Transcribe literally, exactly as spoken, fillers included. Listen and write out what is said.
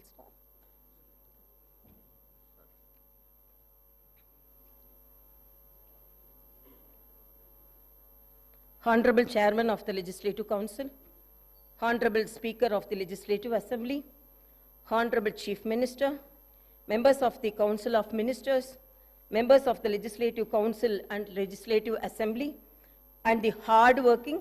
will start. Honorable Chairman of the Legislative Council, Honorable Speaker of the Legislative Assembly, Honorable Chief Minister, members of the Council of Ministers, members of the Legislative Council and Legislative Assembly, and the hard-working